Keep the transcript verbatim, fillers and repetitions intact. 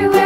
everywhere.